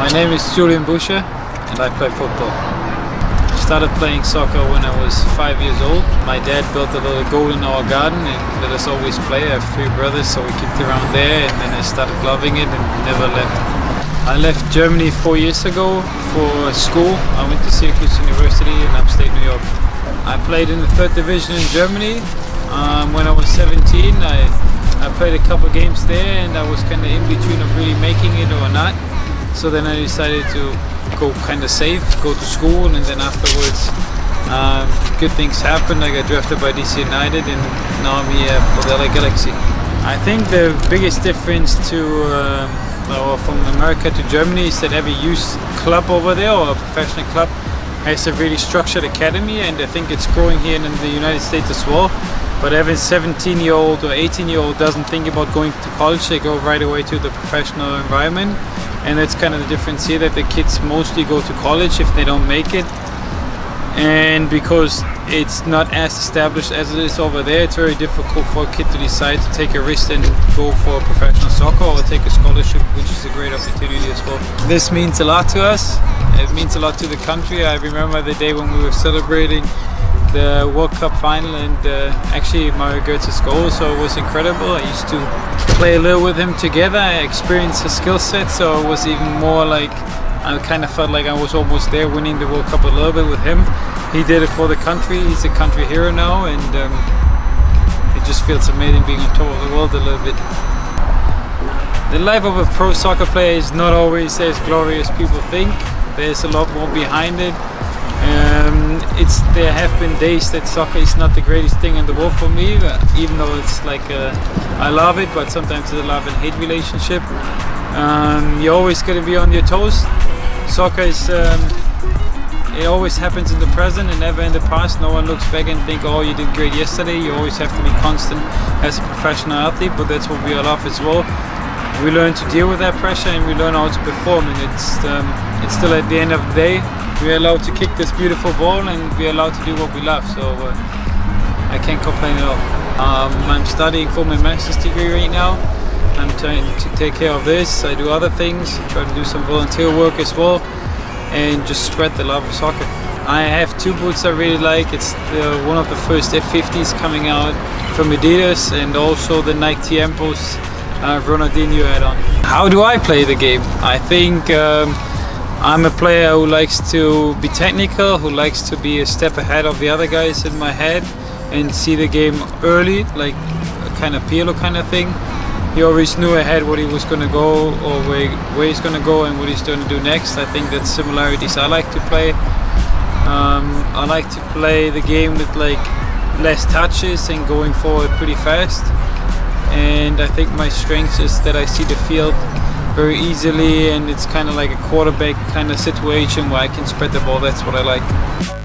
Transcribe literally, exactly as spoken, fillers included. My name is Julian Buescher and I play football. I started playing soccer when I was five years old. My dad built a little goal in our garden and let us always play. I have three brothers, so we kept around there, and then I started loving it and never left. I left Germany four years ago for school. I went to Syracuse University in upstate New York. I played in the third division in Germany um, when I was seventeen. I, I played a couple games there and I was kind of in between of really making it or not. So then I decided to go kind of safe, go to school, and then afterwards um, good things happened. I got drafted by D C United and now I'm here for the L A Galaxy. I think the biggest difference to um, well, from America to Germany is that every youth club over there or a professional club has a really structured academy, and I think it's growing here in the United States as well. But every seventeen year old or eighteen year old doesn't think about going to college, they go right away to the professional environment. And that's kind of the difference here, that the kids mostly go to college if they don't make it. And because it's not as established as it is over there, it's very difficult for a kid to decide to take a risk and go for professional soccer or take a scholarship, which is a great opportunity as well. This means a lot to us. It means a lot to the country. I remember the day when we were celebrating the World Cup final and uh, actually Mario Goetze's goal, so it was incredible. I used to play a little with him together, I experienced his skill set, so it was even more like I kind of felt like I was almost there winning the World Cup a little bit with him. He did it for the country, he's a country hero now, and um, it just feels amazing being on top of the world a little bit. The life of a pro soccer player is not always as glorious as people think. There's a lot more behind it. Um, it's there have been days that soccer is not the greatest thing in the world for me, even though it's like a, I love it, but sometimes it's a love and hate relationship. Um, you're always going to be on your toes. Soccer is um, it always happens in the present and never in the past. No one looks back and think, oh, you did great yesterday. You always have to be constant as a professional athlete, but that's what we all love as well. We learn to deal with that pressure and we learn how to perform, and it's, um, it's still at the end of the day we're allowed to kick this beautiful ball and we're allowed to do what we love, so uh, I can't complain at all. Um, I'm studying for my master's degree right now. I'm trying to take care of this, I do other things, I try to do some volunteer work as well and just spread the love of soccer. I have two boots I really like. It's the, one of the first F fifties coming out from Adidas, and also the Nike Tiempos Uh, Ronaldinho add-on. How do I play the game? I think um, I'm a player who likes to be technical, who likes to be a step ahead of the other guys in my head and see the game early, like a kind of Pirlo kind of thing. He always knew ahead what he was going to go or where, where he's going to go and what he's going to do next. I think that's similarities I like to play. Um, I like to play the game with like less touches and going forward pretty fast. And I think my strength is that I see the field very easily, and it's kind of like a quarterback kind of situation where I can spread the ball. That's what I like.